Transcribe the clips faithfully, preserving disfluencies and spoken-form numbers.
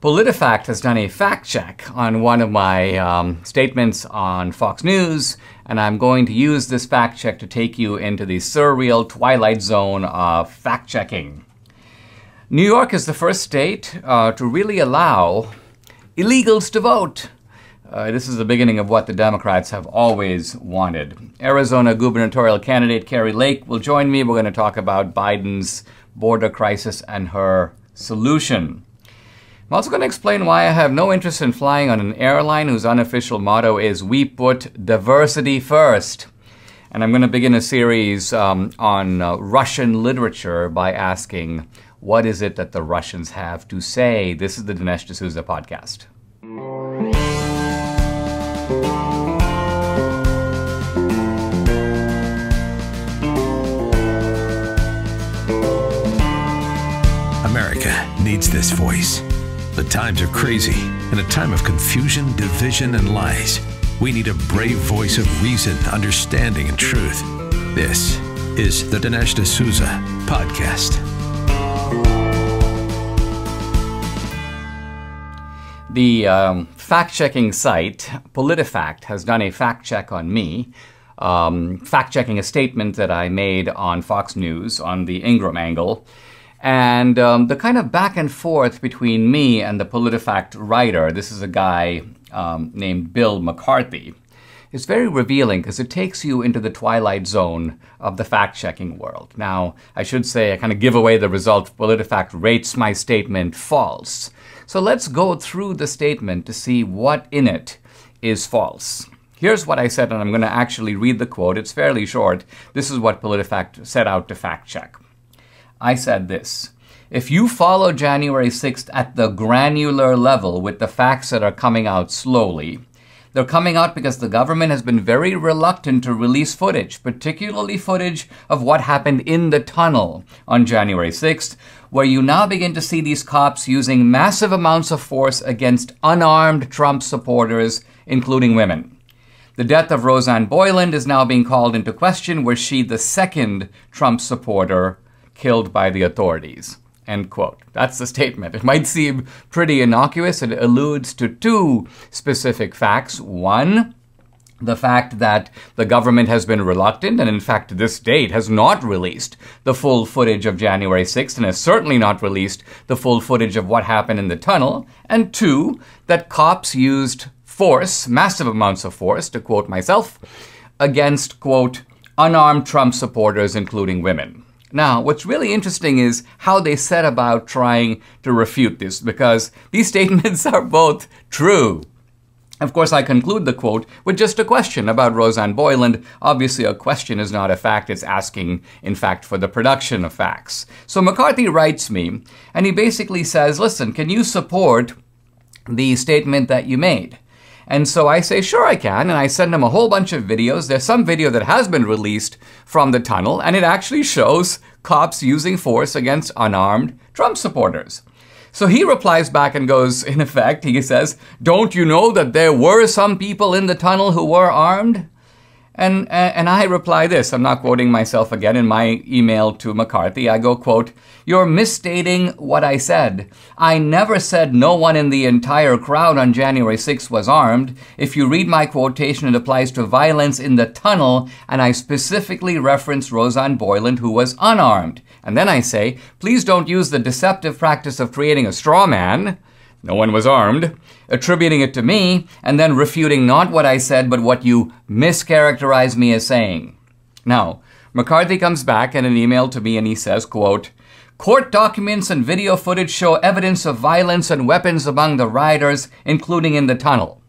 PolitiFact has done a fact check on one of my um, statements on Fox News, and I'm going to use this fact check to take you into the surreal twilight zone of fact checking. New York is the first state uh, to really allow illegals to vote. Uh, this is the beginning of what the Democrats have always wanted. Arizona gubernatorial candidate Kari Lake will join me. We're going to talk about Biden's border crisis and her solution. I'm also going to explain why I have no interest in flying on an airline whose unofficial motto is "We put diversity first." And I'm going to begin a series um, on uh, Russian literature by asking, what is it that the Russians have to say? This is the Dinesh D'Souza podcast. America needs this voice. The times are crazy, and a time of confusion, division, and lies. We need a brave voice of reason, understanding, and truth. This is the Dinesh D'Souza podcast. The um, fact-checking site, PolitiFact, has done a fact-check on me, um, fact-checking a statement that I made on Fox News on the Ingraham Angle. And um, the kind of back and forth between me and the PolitiFact writer, this is a guy um, named Bill McCarthy, is very revealing because it takes you into the twilight zone of the fact-checking world. Now, I should say, I kind of give away the result. PolitiFact rates my statement false. So let's go through the statement to see what in it is false. Here's what I said, and I'm going to actually read the quote. It's fairly short. This is what PolitiFact set out to fact-check. I said this: if you follow January sixth at the granular level with the facts that are coming out slowly, they're coming out because the government has been very reluctant to release footage, particularly footage of what happened in the tunnel on January sixth, where you now begin to see these cops using massive amounts of force against unarmed Trump supporters, including women. The death of Rosanne Boyland is now being called into question. Was she the second Trump supporter killed by the authorities? End quote. That's the statement. It might seem pretty innocuous. It alludes to two specific facts. One, the fact that the government has been reluctant, and in fact, to this date, has not released the full footage of January sixth, and has certainly not released the full footage of what happened in the tunnel. And two, that cops used force, massive amounts of force, to quote myself, against, quote, unarmed Trump supporters, including women. Now, what's really interesting is how they set about trying to refute this, because these statements are both true. Of course, I conclude the quote with just a question about Rosanne Boyland. Obviously, a question is not a fact. It's asking, in fact, for the production of facts. So McCarthy writes me, and he basically says, listen, can you support the statement that you made? And so I say, sure, I can. And I send him a whole bunch of videos. There's some video that has been released from the tunnel, and it actually shows cops using force against unarmed Trump supporters. So he replies back and goes, in effect, he says, don't you know that there were some people in the tunnel who were armed? And, and I reply this, I'm not quoting myself again in my email to McCarthy. I go, quote, "You're misstating what I said. I never said no one in the entire crowd on January sixth was armed. If you read my quotation, it applies to violence in the tunnel, and I specifically reference Rosanne Boyland, who was unarmed." And then I say, please don't use the deceptive practice of creating a straw man, no one was armed, attributing it to me, and then refuting not what I said, but what you mischaracterized me as saying. Now, McCarthy comes back in an email to me and he says, quote, "Court documents and video footage show evidence of violence and weapons among the rioters, including in the tunnel."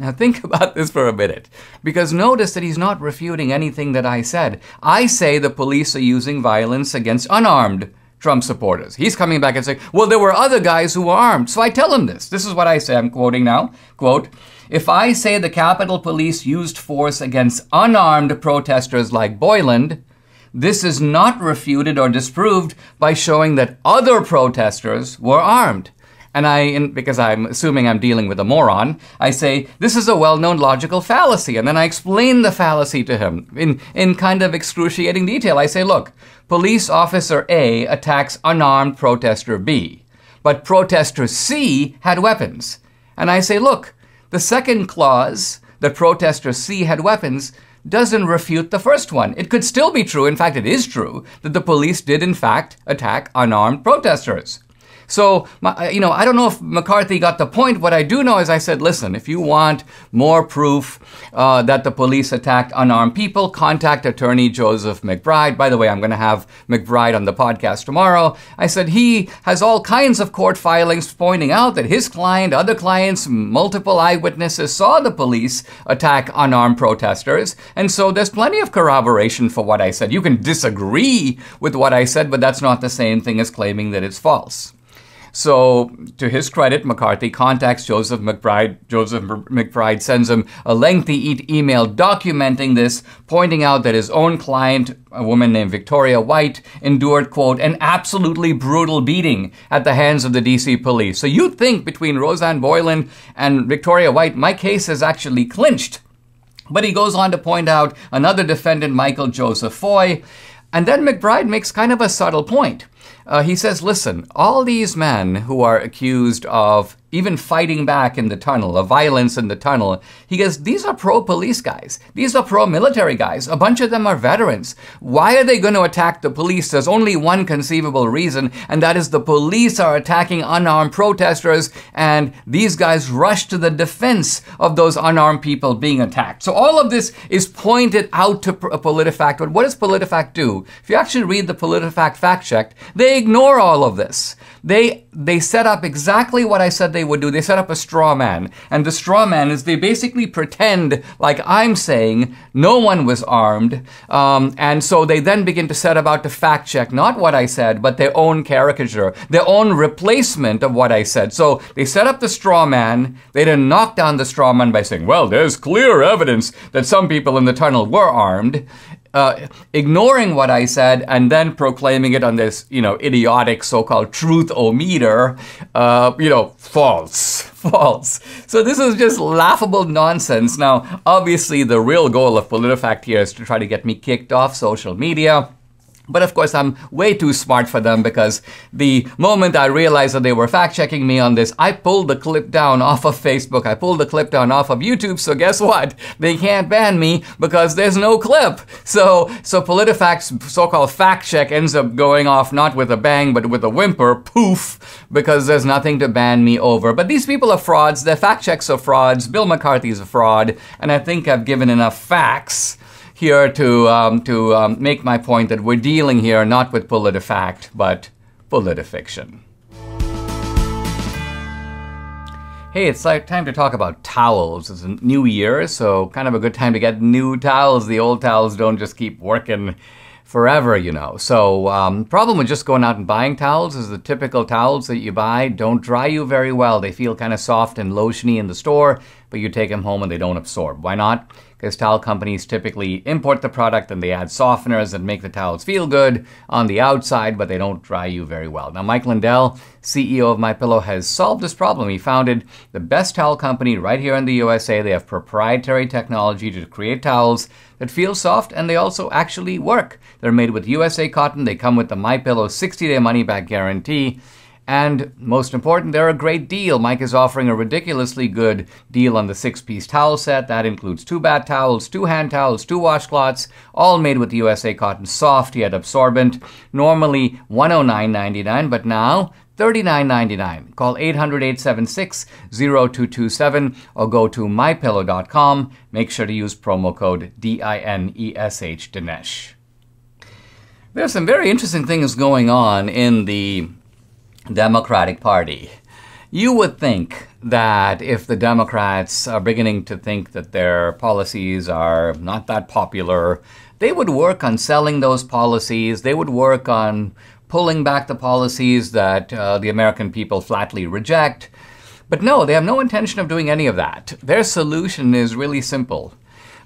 Now think about this for a minute, because notice that he's not refuting anything that I said. I say the police are using violence against unarmed Trump supporters. He's coming back and saying, well, there were other guys who were armed. So I tell him this. This is what I say. I'm quoting now. Quote, "If I say the Capitol Police used force against unarmed protesters like Boyland, this is not refuted or disproved by showing that other protesters were armed." And I, in, because I'm assuming I'm dealing with a moron, I say, this is a well-known logical fallacy. And then I explain the fallacy to him in, in kind of excruciating detail. I say, look, police officer A attacks unarmed protester B. but protesters C had weapons. And I say, look, the second clause, the protester C had weapons, doesn't refute the first one. It could still be true, in fact it is true, that the police did in fact attack unarmed protesters. So, you know, I don't know if McCarthy got the point. What I do know is I said, listen, if you want more proof uh, that the police attacked unarmed people, contact attorney Joseph McBride. By the way, I'm going to have McBride on the podcast tomorrow. I said he has all kinds of court filings pointing out that his client, other clients, multiple eyewitnesses saw the police attack unarmed protesters. And so there's plenty of corroboration for what I said. You can disagree with what I said, but that's not the same thing as claiming that it's false. So, to his credit, McCarthy contacts Joseph McBride. Joseph McBride sends him a lengthy e- email documenting this, pointing out that his own client, a woman named Victoria White, endured, quote, an absolutely brutal beating at the hands of the D C police. So you'd think between Rosanne Boyland and Victoria White, my case is actually clinched. But he goes on to point out another defendant, Michael Joseph Foy. And then McBride makes kind of a subtle point. Uh, he says, listen, all these men who are accused of even fighting back in the tunnel, of violence in the tunnel, he goes, these are pro-police guys. These are pro-military guys. A bunch of them are veterans. Why are they going to attack the police? There's only one conceivable reason, and that is the police are attacking unarmed protesters, and these guys rush to the defense of those unarmed people being attacked. So all of this is pointed out to PolitiFact, but what does PolitiFact do? If you actually read the PolitiFact fact check, they ignore all of this. They they set up exactly what I said they would do. They set up a straw man. And the straw man is they basically pretend like I'm saying no one was armed. Um, and so they then begin to set about to fact check not what I said, but their own caricature, their own replacement of what I said. So they set up the straw man. They then knock down the straw man by saying, well, there's clear evidence that some people in the tunnel were armed. Uh, ignoring what I said and then proclaiming it on this, you know, idiotic so-called truth-o-meter, uh, you know, false, false. So this is just laughable nonsense. Now, obviously, the real goal of PolitiFact here is to try to get me kicked off social media. But of course, I'm way too smart for them because the moment I realized that they were fact-checking me on this, I pulled the clip down off of Facebook. I pulled the clip down off of YouTube. So guess what? They can't ban me because there's no clip. So, so PolitiFact's so-called fact-check ends up going off not with a bang, but with a whimper, poof, because there's nothing to ban me over. But these people are frauds. Their fact-checks are frauds. Bill McCarthy's a fraud. And I think I've given enough facts here to um, to um, make my point that we're dealing here not with PolitiFact, but PolitiFiction. Hey, it's like time to talk about towels. It's a new year, so kind of a good time to get new towels. The old towels don't just keep working forever, you know. So um, problem with just going out and buying towels is the typical towels that you buy don't dry you very well. They feel kind of soft and lotiony in the store, but you take them home and they don't absorb. Why not? Because towel companies typically import the product and they add softeners that make the towels feel good on the outside, but they don't dry you very well. Now, Mike Lindell, C E O of MyPillow, has solved this problem. He founded the best towel company right here in the U S A. They have proprietary technology to create towels that feel soft and they also actually work. They're made with U S A cotton. They come with the MyPillow sixty day money-back guarantee. And most important, they're a great deal. Mike is offering a ridiculously good deal on the six-piece towel set. That includes two bath towels, two hand towels, two washcloths, all made with U S A cotton, soft yet absorbent. Normally one hundred nine ninety-nine, but now thirty-nine ninety-nine. Call eight hundred, eight seven six, zero two two seven or go to my pillow dot com. Make sure to use promo code D I N E S H, Dinesh. There's some very interesting things going on in the Democratic Party. You would think that if the Democrats are beginning to think that their policies are not that popular, they would work on selling those policies. They would work on pulling back the policies that uh, the American people flatly reject. But no, they have no intention of doing any of that. Their solution is really simple.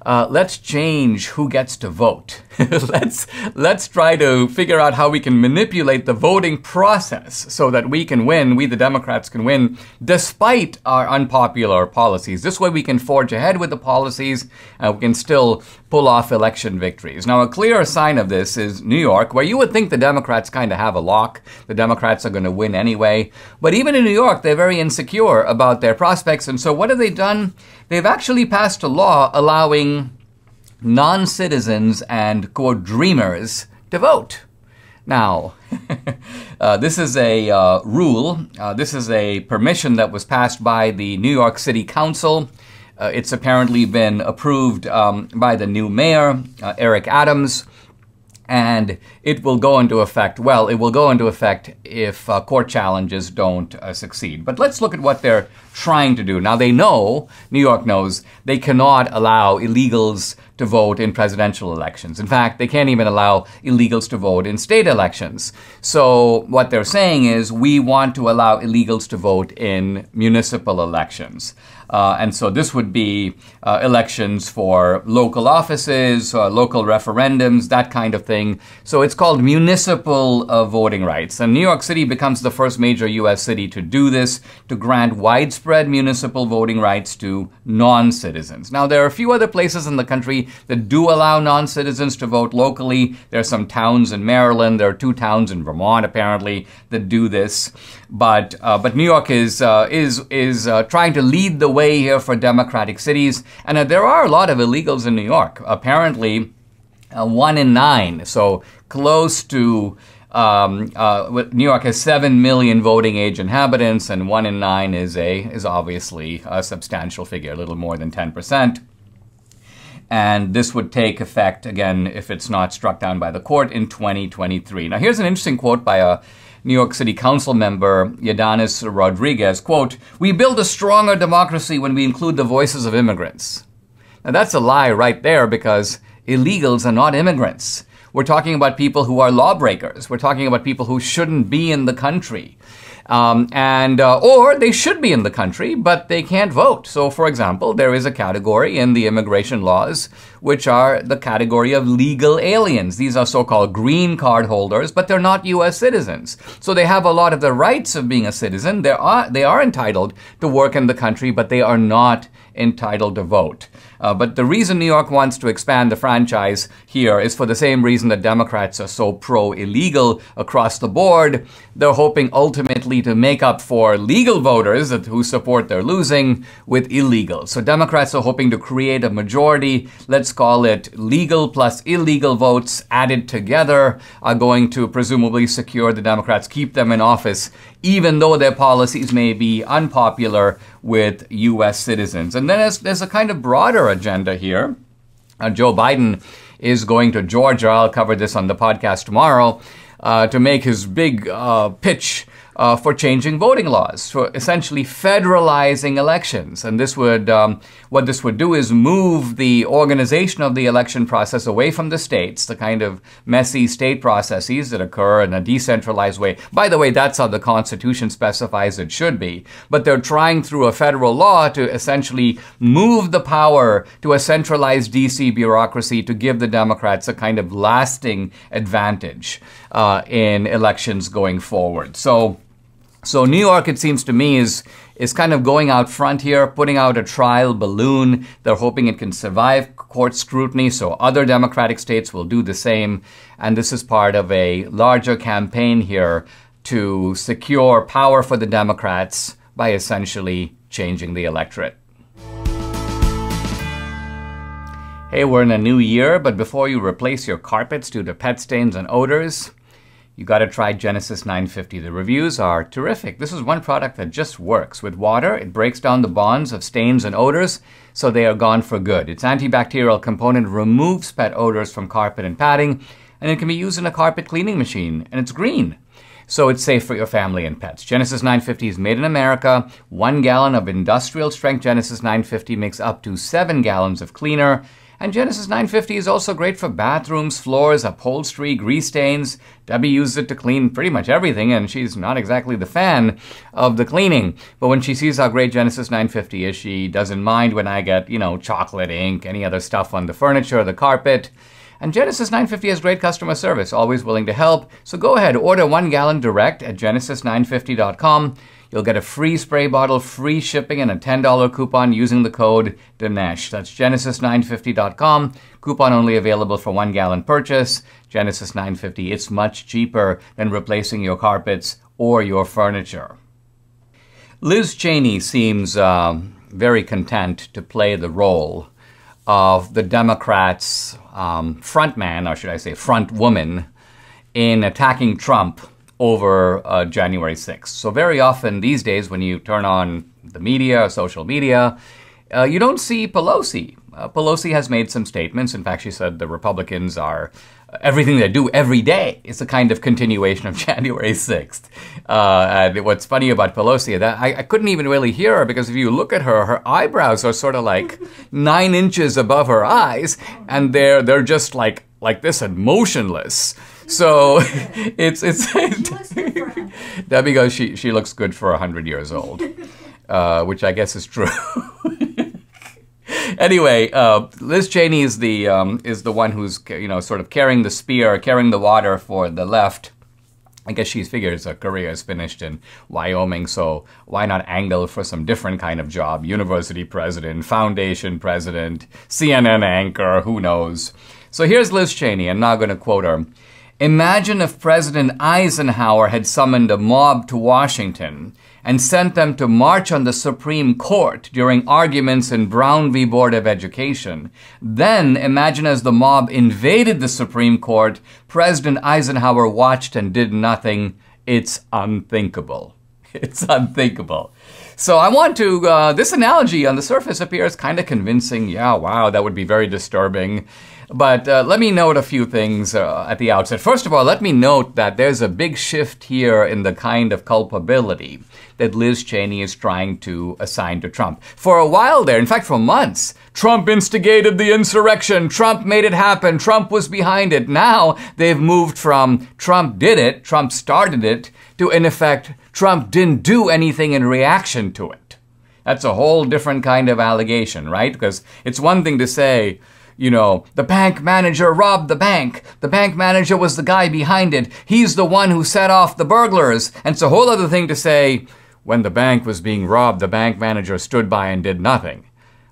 Uh, let's change who gets to vote. let's, let's try to figure out how we can manipulate the voting process so that we can win, we the Democrats can win, despite our unpopular policies. This way we can forge ahead with the policies, and we can still pull off election victories. Now, a clear sign of this is New York, where you would think the Democrats kind of have a lock. The Democrats are going to win anyway. But even in New York, they're very insecure about their prospects. And so what have they done? They've actually passed a law allowing non-citizens and, quote, dreamers to vote. Now, uh, this is a uh, rule. Uh, this is a permission that was passed by the New York City Council. Uh, it's apparently been approved um, by the new mayor, uh, Eric Adams, and it will go into effect. Well, it will go into effect if uh, court challenges don't uh, succeed. But let's look at what they're trying to do. Now, they know, New York knows, they cannot allow illegals to vote in presidential elections. In fact, they can't even allow illegals to vote in state elections. So what they're saying is, we want to allow illegals to vote in municipal elections. Uh, and so this would be uh, elections for local offices, uh, local referendums, that kind of thing. So it's called municipal uh, voting rights. And New York City becomes the first major U S city to do this, to grant widespread municipal voting rights to non-citizens. Now, there are a few other places in the country that do allow non-citizens to vote locally. There are some towns in Maryland. There are two towns in Vermont, apparently, that do this. But uh, but New York is uh, is is uh, trying to lead the way here for democratic cities, and uh, there are a lot of illegals in New York. Apparently, uh, one in nine, so close to um, uh, New York has seven million voting age inhabitants, and one in nine is a is obviously a substantial figure, a little more than ten percent. And this would take effect again if it's not struck down by the court in twenty twenty-three. Now, here's an interesting quote by a New York City Council member, Yadanis Rodriguez, quote, "We build a stronger democracy when we include the voices of immigrants." Now, that's a lie right there, because illegals are not immigrants. We're talking about people who are lawbreakers. We're talking about people who shouldn't be in the country. Um, and uh, or they should be in the country, but they can't vote. So, for example, there is a category in the immigration laws which are the category of legal aliens. These are so-called green card holders, but they're not U S citizens. So they have a lot of the rights of being a citizen. They are, they are entitled to work in the country, but they are not entitled to vote. Uh, but the reason New York wants to expand the franchise here is for the same reason that Democrats are so pro-illegal across the board. They're hoping ultimately to make up for legal voters who support their losing with illegals. So Democrats are hoping to create a majority. Let's call it legal plus illegal votes added together are going to presumably secure the Democrats, keep them in office, even though their policies may be unpopular with U S citizens. And then there's, there's a kind of broader agenda here. Uh, Joe Biden is going to Georgia. I'll cover this on the podcast tomorrow uh, to make his big uh, pitch Uh, for changing voting laws, for essentially federalizing elections. And this would, um, what this would do is move the organization of the election process away from the states, the kind of messy state processes that occur in a decentralized way. By the way, that's how the Constitution specifies it should be. But they're trying through a federal law to essentially move the power to a centralized D C bureaucracy to give the Democrats a kind of lasting advantage uh, in elections going forward. So, So New York, it seems to me, is is kind of going out front here, putting out a trial balloon. They're hoping it can survive court scrutiny, so other Democratic states will do the same. And this is part of a larger campaign here to secure power for the Democrats by essentially changing the electorate. Hey, we're in a new year, but before you replace your carpets due to pet stains and odors, you gotta try Genesis nine fifty. The reviews are terrific. This is one product that just works. With water, it breaks down the bonds of stains and odors, so they are gone for good. Its antibacterial component removes pet odors from carpet and padding, and it can be used in a carpet cleaning machine, and it's green. So it's safe for your family and pets. Genesis nine fifty is made in America. One gallon of industrial strength Genesis nine fifty makes up to seven gallons of cleaner, And Genesis nine fifty is also great for bathrooms, floors, upholstery, grease stains. Debbie used it to clean pretty much everything, and she's not exactly the fan of the cleaning. But when she sees how great Genesis nine fifty is, she doesn't mind when I get, you know, chocolate, ink, any other stuff on the furniture, the carpet. And Genesis nine fifty has great customer service, always willing to help. So go ahead, order one gallon direct at genesis nine fifty dot com. You'll get a free spray bottle, free shipping, and a ten dollar coupon using the code Dinesh. That's genesis nine fifty dot com. Coupon only available for one gallon purchase. Genesis nine fifty, it's much cheaper than replacing your carpets or your furniture. Liz Cheney seems uh, very content to play the role of the Democrats' um, front man, or should I say front woman, in attacking Trump over uh, January sixth. So very often these days when you turn on the media or social media, uh, you don't see Pelosi. Uh, Pelosi has made some statements. In fact, she said the Republicans are, uh, everything they do every day is a kind of continuation of January sixth. Uh, and what's funny about Pelosi, that I, I couldn't even really hear her, because if you look at her, her eyebrows are sort of like nine inches above her eyes, and they're, they're just like, like this and motionless. So it's, it's, Debbie goes, she, she looks good for a hundred years old, uh, which I guess is true. Anyway, uh, Liz Cheney is the, um, is the one who's, you know, sort of carrying the spear, carrying the water for the left. I guess she figures her career is finished in Wyoming, so why not angle for some different kind of job? University president, foundation president, C N N anchor, who knows? So here's Liz Cheney. I'm not going to quote her. Imagine if President Eisenhower had summoned a mob to Washington and sent them to march on the Supreme Court during arguments in Brown v. Board of Education. Then imagine as the mob invaded the Supreme Court, President Eisenhower watched and did nothing. It's unthinkable. It's unthinkable. So I want to, uh, this analogy on the surface appears kind of convincing. Yeah, wow, that would be very disturbing. But uh, let me note a few things uh, at the outset. First of all, let me note that there's a big shift here in the kind of culpability that Liz Cheney is trying to assign to Trump. For a while there, in fact, for months, Trump instigated the insurrection, Trump made it happen, Trump was behind it. Now they've moved from Trump did it, Trump started it, to in effect, Trump didn't do anything in reaction to it. That's a whole different kind of allegation, right? Because it's one thing to say, you know, the bank manager robbed the bank. The bank manager was the guy behind it. He's the one who set off the burglars. And it's a whole other thing to say, when the bank was being robbed, the bank manager stood by and did nothing.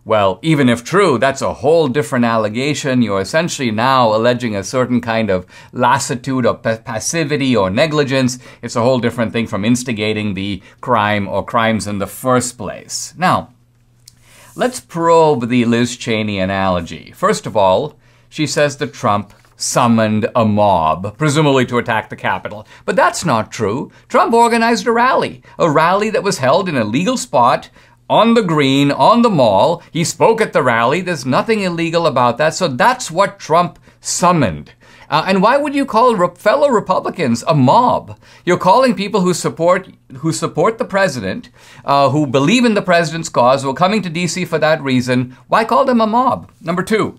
Well, even if true, that's a whole different allegation. You're essentially now alleging a certain kind of lassitude or passivity or negligence. It's a whole different thing from instigating the crime or crimes in the first place. Now, let's probe the Liz Cheney analogy. First of all, she says that Trump summoned a mob, presumably to attack the Capitol. But that's not true. Trump organized a rally, a rally that was held in a legal spot on the green, on the mall. He spoke at the rally. There's nothing illegal about that. So that's what Trump summoned. Uh, and why would you call re- fellow Republicans a mob? You're calling people who support who support the president, uh, who believe in the president's cause, who are coming to D C for that reason. Why call them a mob? Number two,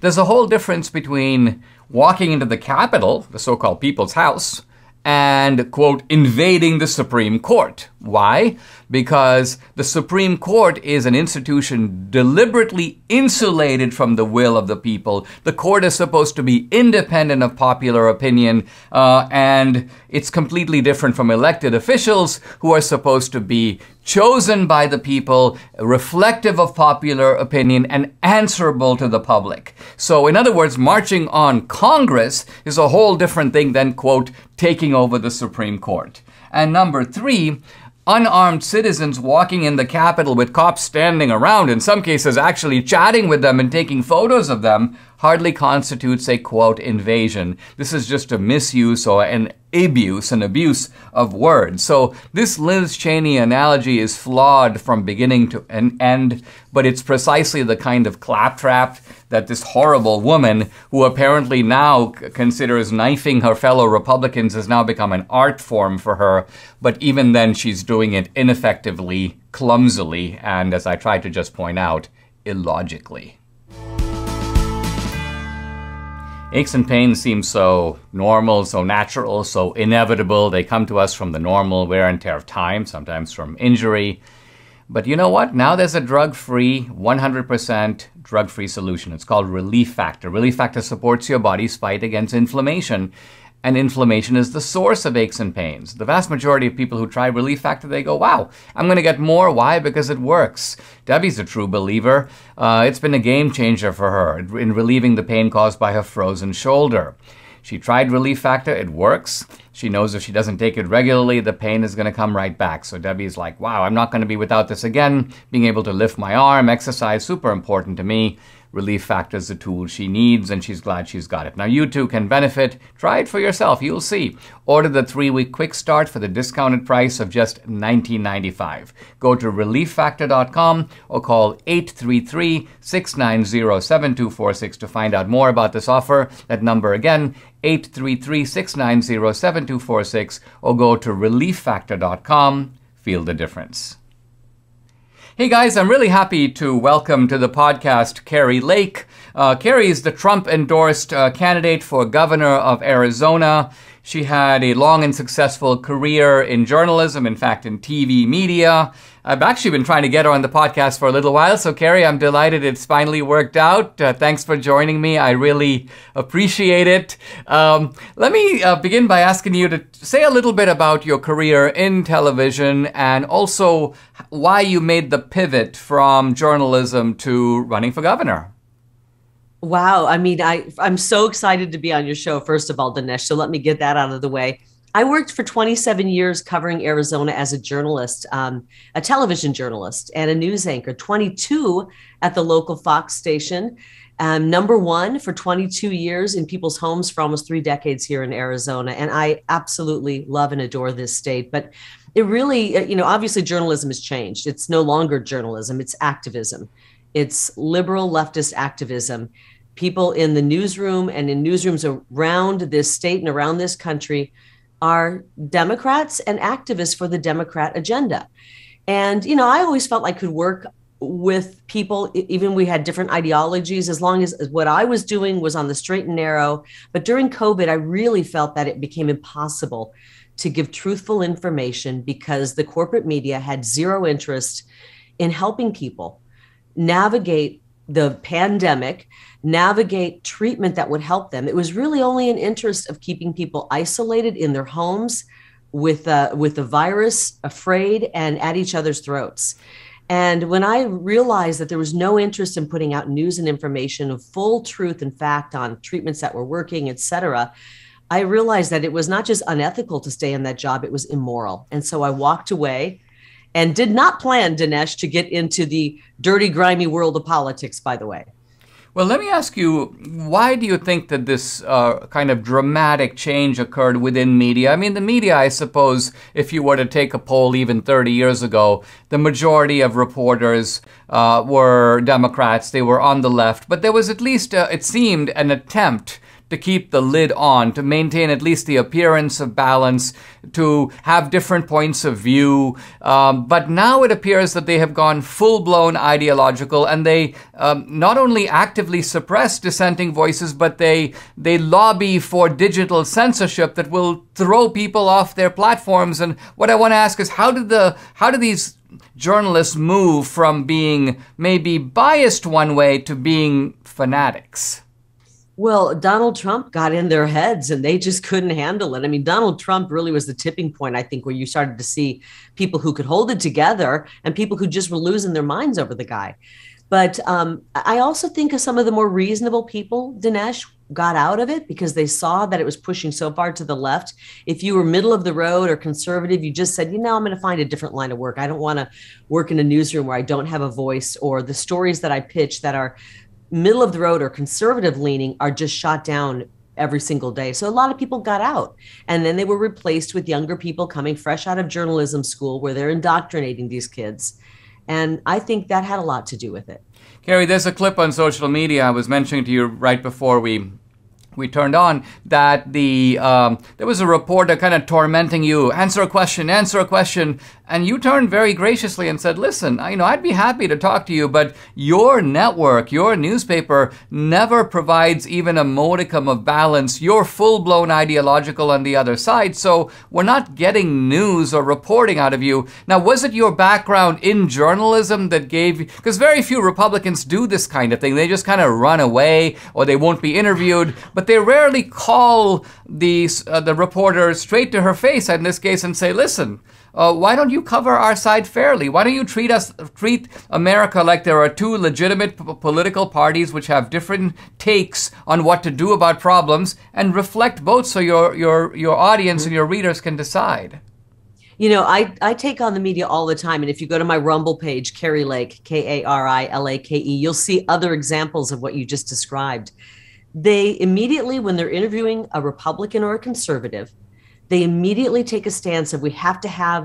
there's a whole difference between walking into the Capitol, the so-called People's House, and, quote, invading the Supreme Court. Why? Because the Supreme Court is an institution deliberately insulated from the will of the people. The court is supposed to be independent of popular opinion, uh, and it's completely different from elected officials who are supposed to be chosen by the people, reflective of popular opinion, and answerable to the public. So in other words, marching on Congress is a whole different thing than, quote, taking over the Supreme Court. And number three, unarmed citizens walking in the Capitol with cops standing around, in some cases actually chatting with them and taking photos of them, hardly constitutes a, quote, invasion. This is just a misuse or an abuse, an abuse of words. So this Liz Cheney analogy is flawed from beginning to end, but it's precisely the kind of claptrap that this horrible woman, who apparently now considers knifing her fellow Republicans, has now become an art form for her. But even then, she's doing it ineffectively, clumsily, and as I tried to just point out, illogically. Aches and pains seem so normal, so natural, so inevitable. They come to us from the normal wear and tear of time, sometimes from injury. But you know what? Now there's a drug-free, one hundred percent drug-free solution. It's called Relief Factor. Relief Factor supports your body's fight against inflammation. And inflammation is the source of aches and pains. The vast majority of people who try Relief Factor, they go, wow, I'm going to get more. Why? Because it works. Debbie's a true believer. Uh, it's been a game changer for her in relieving the pain caused by her frozen shoulder. She tried Relief Factor. It works. She knows if she doesn't take it regularly, the pain is going to come right back. So Debbie's like, wow, I'm not going to be without this again. Being able to lift my arm, exercise, super important to me. Relief Factor is the tool she needs, and she's glad she's got it. Now, you too can benefit. Try it for yourself. You'll see. Order the three-week quick start for the discounted price of just nineteen ninety-five. Go to relief factor dot com or call eight three three, six nine zero, seven two four six to find out more about this offer. That number again, eight three three, six nine zero, seven two four six, or go to relief factor dot com. Feel the difference. Hey guys, I'm really happy to welcome to the podcast Kari Lake. Uh, Kari is the Trump-endorsed uh, candidate for governor of Arizona. She had a long and successful career in journalism, in fact, in T V media. I've actually been trying to get her on the podcast for a little while, so Kari, I'm delighted it's finally worked out. Uh, thanks for joining me. I really appreciate it. Um, let me uh, begin by asking you to say a little bit about your career in television and also why you made the pivot from journalism to running for governor. Wow. I mean, I, I'm so excited to be on your show, first of all, Dinesh. So let me get that out of the way. I worked for twenty-seven years covering Arizona as a journalist, um, a television journalist and a news anchor, twenty-two at the local Fox station, um, number one for twenty-two years in people's homes for almost three decades here in Arizona. And I absolutely love and adore this state. But it really, you know, obviously journalism has changed. It's no longer journalism, it's activism. It's liberal leftist activism. People in the newsroom and in newsrooms around this state and around this country are Democrats and activists for the Democrat agenda. And, you know, I always felt I could work with people, even we had different ideologies, as long as what I was doing was on the straight and narrow. But during COVID, I really felt that it became impossible to give truthful information because the corporate media had zero interest in helping people navigate the pandemic, navigate treatment that would help them. It was really only an interest of keeping people isolated in their homes with, uh, with the virus, afraid and at each other's throats. And when I realized that there was no interest in putting out news and information of full truth and fact on treatments that were working, et cetera, I realized that it was not just unethical to stay in that job, it was immoral. And so I walked away and did not plan, Dinesh, to get into the dirty, grimy world of politics, by the way. Well, let me ask you, why do you think that this uh, kind of dramatic change occurred within media? I mean, the media, I suppose, if you were to take a poll even thirty years ago, the majority of reporters uh, were Democrats. They were on the left. But there was at least, uh, it seemed, an attempt to keep the lid on, to maintain at least the appearance of balance, to have different points of view. Um, but now it appears that they have gone full-blown ideological, and they um, not only actively suppress dissenting voices, but they, they lobby for digital censorship that will throw people off their platforms. And what I want to ask is, how did the, how do these journalists move from being maybe biased one way to being fanatics? Well, Donald Trump got in their heads and they just couldn't handle it. I mean, Donald Trump really was the tipping point, I think, where you started to see people who could hold it together and people who just were losing their minds over the guy. But um, I also think of some of the more reasonable people, Dinesh, got out of it because they saw that it was pushing so far to the left. If you were middle of the road or conservative, you just said, you know, I'm going to find a different line of work. I don't want to work in a newsroom where I don't have a voice, or the stories that I pitch that are middle of the road or conservative leaning are just shot down every single day. So a lot of people got out, and then they were replaced with younger people coming fresh out of journalism school where they're indoctrinating these kids. And I think that had a lot to do with it. Kari, there's a clip on social media I was mentioning to you right before we we turned on that the um, there was a reporter kind of tormenting you, answer a question, answer a question, and you turned very graciously and said, listen, I, you know, I'd be happy to talk to you, but your network, your newspaper never provides even a modicum of balance. You're full-blown ideological on the other side, so we're not getting news or reporting out of you. Now, was it your background in journalism that gave you, because very few Republicans do this kind of thing. They just kind of run away or they won't be interviewed, but they rarely call the, uh, the reporter straight to her face in this case and say, listen, Uh, why don't you cover our side fairly? Why don't you treat us, treat America like there are two legitimate p political parties which have different takes on what to do about problems, and reflect both so your your your audience and your readers can decide? You know, I, I take on the media all the time. And if you go to my Rumble page, Kari Lake, K A R I L A K E, you'll see other examples of what you just described. They immediately, when they're interviewing a Republican or a conservative, they immediately take a stance of, we have to have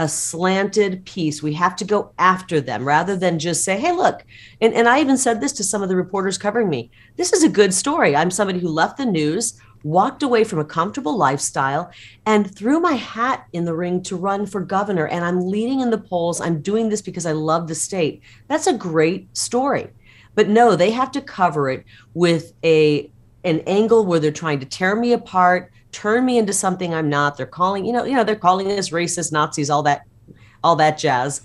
a slanted piece. We have to go after them rather than just say, hey, look, and, and I even said this to some of the reporters covering me. This is a good story. I'm somebody who left the news, walked away from a comfortable lifestyle, and threw my hat in the ring to run for governor. And I'm leading in the polls. I'm doing this because I love the state. That's a great story. But no, they have to cover it with a an angle where they're trying to tear me apart, turn me into something I'm not. They're calling, you know, you know, they're calling us racist, Nazis, all that, all that jazz.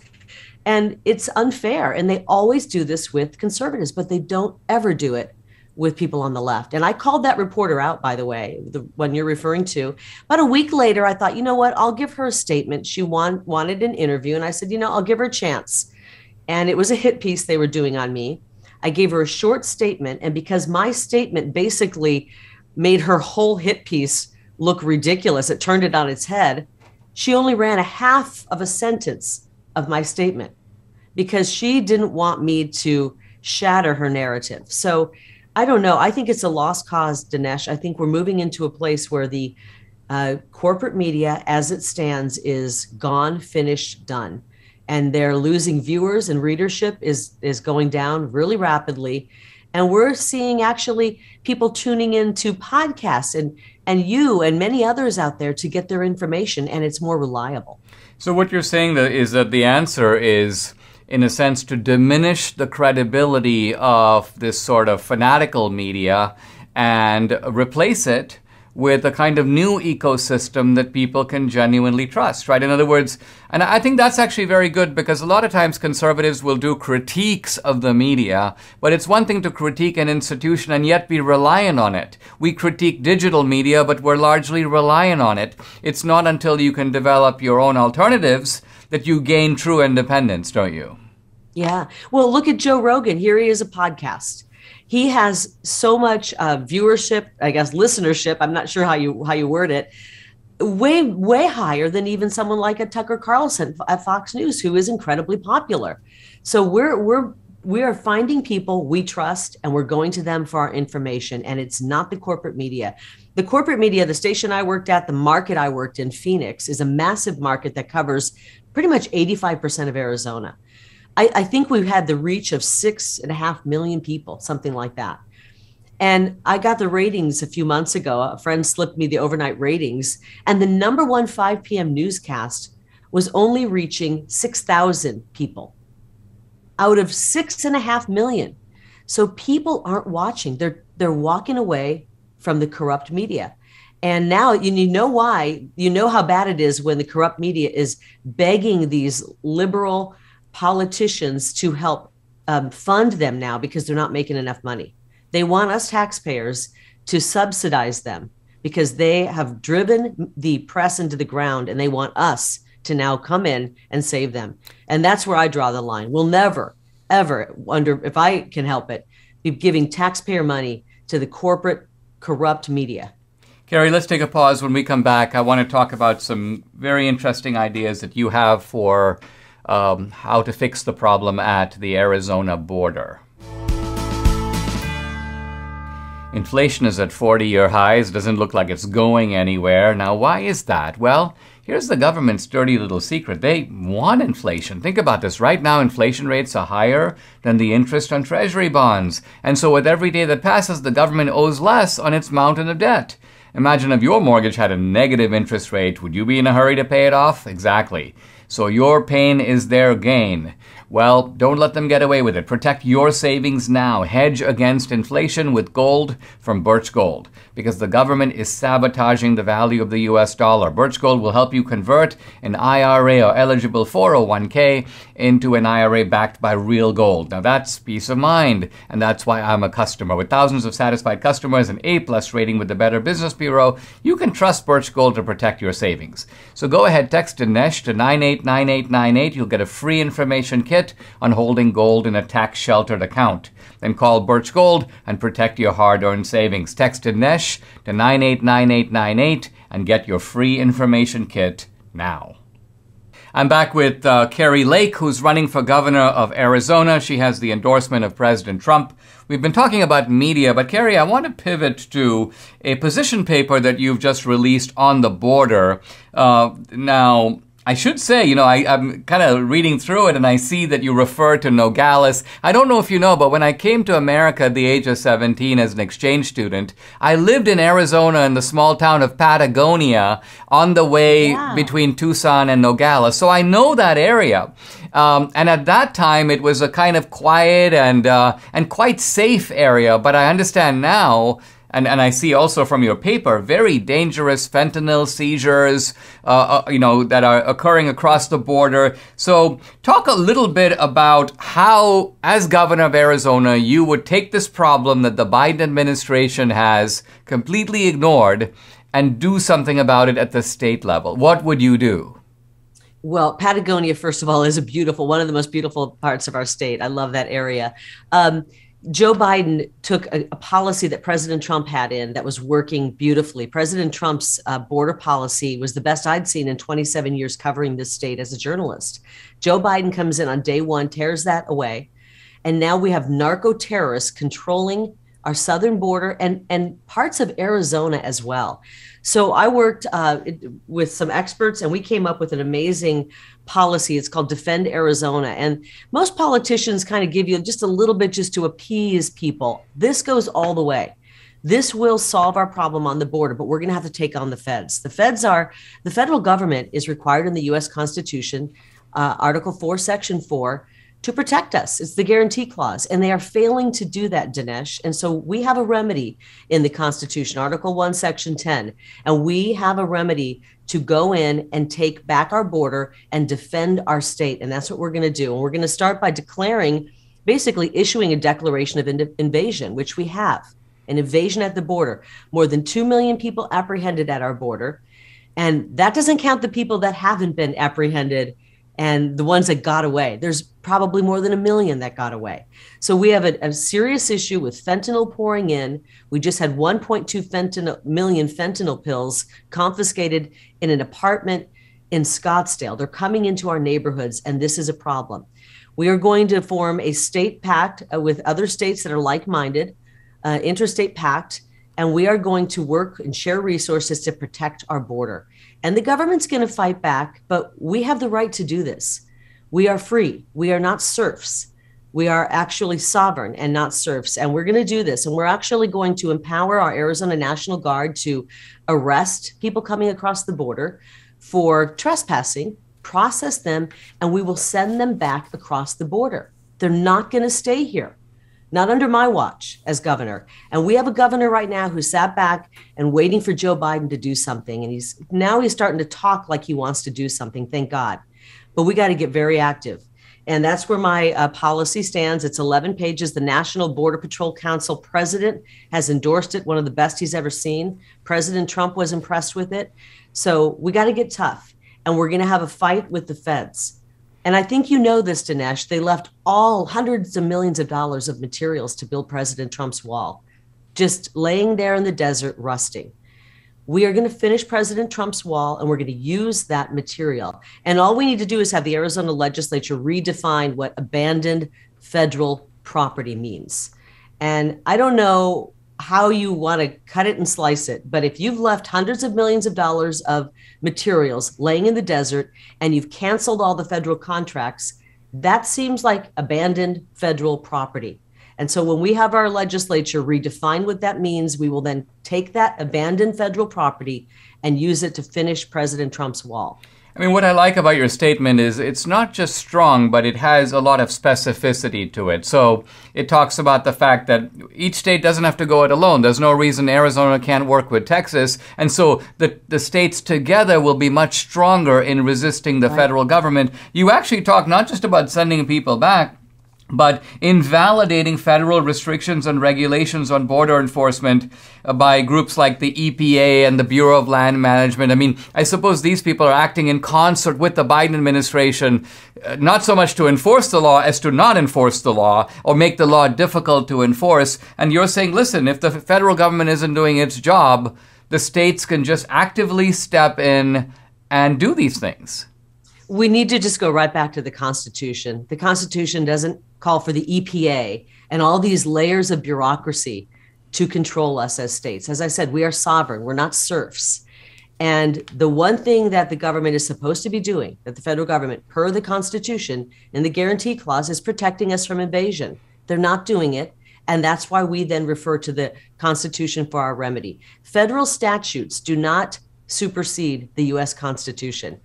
And it's unfair. And they always do this with conservatives, but they don't ever do it with people on the left. And I called that reporter out, by the way, the one you're referring to. About a week later, I thought, you know what, I'll give her a statement. She want, wanted an interview. And I said, you know, I'll give her a chance. And it was a hit piece they were doing on me. I gave her a short statement. And because my statement basically made her whole hit piece look ridiculous, it turned it on its head, she only ran a half of a sentence of my statement because she didn't want me to shatter her narrative. So I don't know. I think it's a lost cause, Dinesh. I think we're moving into a place where the uh, corporate media, as it stands, is gone, finished, done. And they're losing viewers, and readership is, is going down really rapidly. And we're seeing actually people tuning into podcasts and, and you and many others out there to get their information, and it's more reliable. So what you're saying is that the answer is, in a sense, to diminish the credibility of this sort of fanatical media and replace it with a kind of new ecosystem that people can genuinely trust, right? In other words, and I think that's actually very good, because a lot of times conservatives will do critiques of the media, but it's one thing to critique an institution and yet be reliant on it. We critique digital media, but we're largely reliant on it. It's not until you can develop your own alternatives that you gain true independence, don't you? Yeah. Well, look at Joe Rogan. Here he is, a podcast. He has so much uh, viewership, I guess, listenership. I'm not sure how you how you word it. Way, way higher than even someone like a Tucker Carlson at Fox News, who is incredibly popular. So we're we're we are finding people we trust, and we're going to them for our information. And it's not the corporate media. The corporate media, the station I worked at, the market I worked in, Phoenix, is a massive market that covers pretty much eighty-five percent of Arizona. I, I think we've had the reach of six and a half million people, something like that. And I got the ratings a few months ago. A friend slipped me the overnight ratings, and the number one five P M newscast was only reaching six thousand people out of six and a half million. So people aren't watching. They're, they're walking away from the corrupt media. And now you know why, you know how bad it is when the corrupt media is begging these liberal politicians to help um, fund them now, because they're not making enough money. They want us taxpayers to subsidize them because they have driven the press into the ground, and they want us to now come in and save them. And that's where I draw the line. We'll never, ever, under, if I can help it, be giving taxpayer money to the corporate corrupt media. Kari, let's take a pause. When we come back, I want to talk about some very interesting ideas that you have for Um, how to fix the problem at the Arizona border. Inflation is at forty-year highs. Doesn't look like it's going anywhere. Now, why is that? Well, Here's the government's dirty little secret. They want inflation. Think about this. Right now, inflation rates are higher than the interest on treasury bonds. And so with every day that passes, the government owes less on its mountain of debt. Imagine if your mortgage had a negative interest rate. Would you be in a hurry to pay it off? Exactly. So your pain is their gain. Well, don't let them get away with it. Protect your savings now. Hedge against inflation with gold from Birch Gold, because the government is sabotaging the value of the U S dollar. Birch Gold will help you convert an I R A or eligible four oh one K into an I R A backed by real gold. Now that's peace of mind, and that's why I'm a customer. With thousands of satisfied customers, an A plus rating with the Better Business Bureau, you can trust Birch Gold to protect your savings. So go ahead, text Dinesh to nine eight nine eight nine eight. You'll get a free information kit on holding gold in a tax-sheltered account. Then call Birch Gold and protect your hard-earned savings. Text Dinesh to nine eight nine eight nine eight and get your free information kit now. I'm back with uh, Kari Lake, who's running for governor of Arizona. She has the endorsement of President Trump. We've been talking about media, but Kari, I want to pivot to a position paper that you've just released on the border. Uh, now, I should say, you know, I, I'm kind of reading through it and I see that you refer to Nogales. I don't know if you know, but when I came to America at the age of seventeen as an exchange student, I lived in Arizona in the small town of Patagonia on the way yeah. between Tucson and Nogales. So I know that area. Um, and at that time, it was a kind of quiet and, uh, and quite safe area. But I understand now, And, and I see also from your paper, very dangerous fentanyl seizures, uh, uh, you know, that are occurring across the border. So talk a little bit about how, as governor of Arizona, you would take this problem that the Biden administration has completely ignored and do something about it at the state level. What would you do? Well, Patagonia, first of all, is a beautiful, one of the most beautiful parts of our state. I love that area. Um, Joe Biden took a, a policy that President Trump had in that was working beautifully. President Trump's uh, border policy was the best I'd seen in twenty-seven years covering this state as a journalist. Joe Biden comes in on day one, tears that away. And now we have narco terrorists controlling our southern border and, and parts of Arizona as well. So I worked uh, with some experts and we came up with an amazing policy. It's called Defend Arizona. And most politicians kind of give you just a little bit just to appease people. This goes all the way. This will solve our problem on the border, but we're going to have to take on the feds. The feds are, the federal government is required in the U S Constitution, uh, Article four, Section four, to protect us. It's the guarantee clause. And they are failing to do that, Dinesh. And so we have a remedy in the Constitution, Article one, Section ten. And we have a remedy to go in and take back our border and defend our state. And that's what we're going to do. And we're going to start by declaring, basically issuing a declaration of in- invasion, which we have, an invasion at the border. More than two million people apprehended at our border. And that doesn't count the people that haven't been apprehended and the ones that got away. There's probably more than a million that got away. So we have a, a serious issue with fentanyl pouring in. We just had one point two fentanyl, million fentanyl pills confiscated in an apartment in Scottsdale. They're coming into our neighborhoods, and this is a problem. We are going to form a state pact uh, with other states that are like-minded, uh, interstate pact, and we are going to work and share resources to protect our border. And the government's going to fight back, but we have the right to do this. We are free. We are not serfs. We are actually sovereign and not serfs. And we're going to do this. And we're actually going to empower our Arizona National Guard to arrest people coming across the border for trespassing, process them, and we will send them back across the border. They're not going to stay here. Not under my watch as governor. And we have a governor right now who sat back and waiting for Joe Biden to do something. And he's now he's starting to talk like he wants to do something, thank God. But we got to get very active. And that's where my uh, policy stands. It's eleven pages. The National Border Patrol Council president has endorsed it, one of the best he's ever seen. President Trump was impressed with it. So we got to get tough. And we're going to have a fight with the feds. And I think you know this, Dinesh, they left all hundreds of millions of dollars of materials to build President Trump's wall, just laying there in the desert, rusting. We are going to finish President Trump's wall, and we're going to use that material. And all we need to do is have the Arizona legislature redefine what abandoned federal property means. And I don't know how you want to cut it and slice it. But if you've left hundreds of millions of dollars of materials laying in the desert and you've canceled all the federal contracts, that seems like abandoned federal property. And so when we have our legislature redefine what that means, we will then take that abandoned federal property and use it to finish President Trump's wall. I mean, what I like about your statement is it's not just strong, but it has a lot of specificity to it. So it talks about the fact that each state doesn't have to go it alone. There's no reason Arizona can't work with Texas. And so the, the states together will be much stronger in resisting the right. federal government. You actually talk not just about sending people back, but invalidating federal restrictions and regulations on border enforcement by groups like the E P A and the Bureau of Land Management. I mean, I suppose these people are acting in concert with the Biden administration, uh, not so much to enforce the law as to not enforce the law or make the law difficult to enforce. And you're saying, listen, if the federal government isn't doing its job, the states can just actively step in and do these things. We need to just go right back to the Constitution. The Constitution doesn't call for the E P A and all these layers of bureaucracy to control us as states. As I said, we are sovereign, we're not serfs. And the one thing that the government is supposed to be doing, that the federal government, per the Constitution and the Guarantee Clause, is protecting us from invasion. They're not doing it. And that's why we then refer to the Constitution for our remedy. Federal statutes do not supersede the U S Constitution.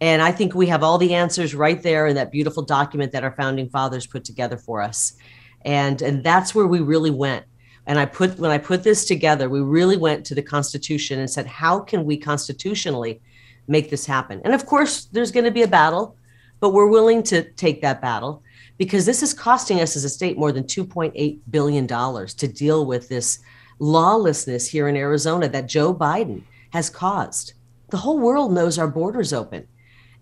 And I think we have all the answers right there in that beautiful document that our founding fathers put together for us. And, and that's where we really went. And I put, when I put this together, we really went to the Constitution and said, how can we constitutionally make this happen? And of course, there's going to be a battle, but we're willing to take that battle because this is costing us as a state more than two point eight billion dollars to deal with this lawlessness here in Arizona that Joe Biden has caused. The whole world knows our border's open.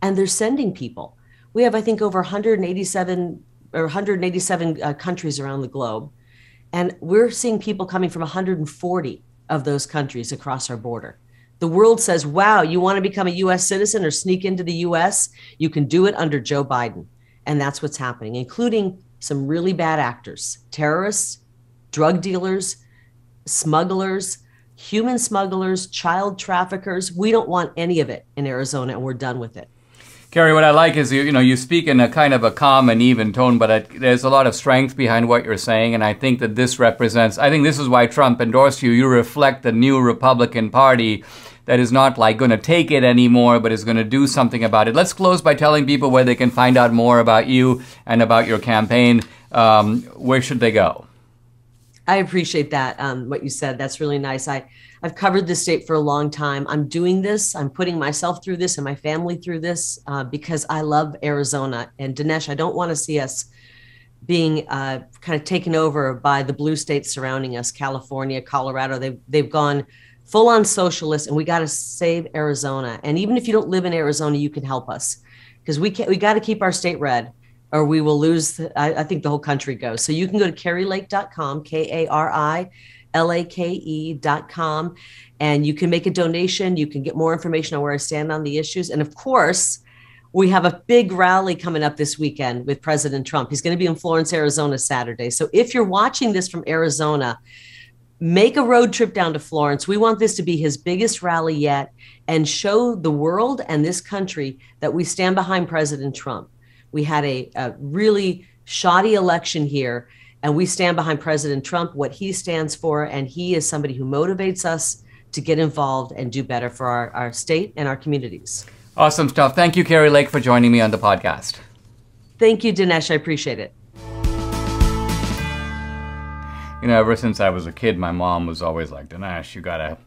And they're sending people. We have, I think, over one hundred eighty-seven or one hundred eighty-seven uh, countries around the globe. And we're seeing people coming from one hundred forty of those countries across our border. The world says, wow, you want to become a U S citizen or sneak into the U S? You can do it under Joe Biden. And that's what's happening, including some really bad actors, terrorists, drug dealers, smugglers, human smugglers, child traffickers. We don't want any of it in Arizona, and we're done with it. Kari, what I like is, you, you know, you speak in a kind of a calm and even tone, but it, there's a lot of strength behind what you're saying. And I think that this represents, I think this is why Trump endorsed you. You reflect the new Republican Party that is not like going to take it anymore, but is going to do something about it. Let's close by telling people where they can find out more about you and about your campaign. Um, where should they go? I appreciate that, um, what you said. That's really nice. I, I've covered this state for a long time. I'm doing this. I'm putting myself through this and my family through this uh, because I love Arizona. And Dinesh, I don't want to see us being uh, kind of taken over by the blue states surrounding us, California, Colorado. They've, they've gone full on socialist, and we got to save Arizona. And even if you don't live in Arizona, you can help us because we can't, we got to keep our state red, or we will lose, I, I think the whole country goes. So you can go to Kari Lake dot com, K A R I L A K E dot com, and you can make a donation. You can get more information on where I stand on the issues. And of course, we have a big rally coming up this weekend with President Trump. He's going to be in Florence, Arizona Saturday. So if you're watching this from Arizona, make a road trip down to Florence. We want this to be his biggest rally yet and show the world and this country that we stand behind President Trump. We had a, a really shoddy election here, and we stand behind President Trump, what he stands for, and he is somebody who motivates us to get involved and do better for our, our state and our communities. Awesome stuff. Thank you, Kari Lake, for joining me on the podcast. Thank you, Dinesh. I appreciate it. You know, ever since I was a kid, my mom was always like, Dinesh, you gotta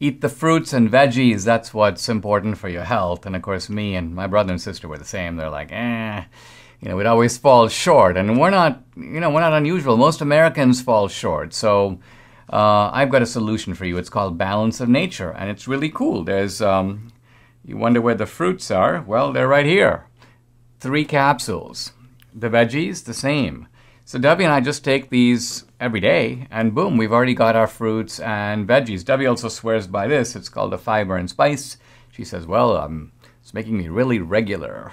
eat the fruits and veggies, that's what's important for your health. And of course, me and my brother and sister were the same. They're like, eh, you know, we'd always fall short. And we're not, you know, we're not unusual. Most Americans fall short. So uh, I've got a solution for you. It's called Balance of Nature. And it's really cool. There's, um, you wonder where the fruits are. Well, they're right here. Three capsules. The veggies, the same. So Debbie and I just take these every day, and boom, we've already got our fruits and veggies. Debbie also swears by this. It's called the fiber and spice. She says, well, um, it's making me really regular.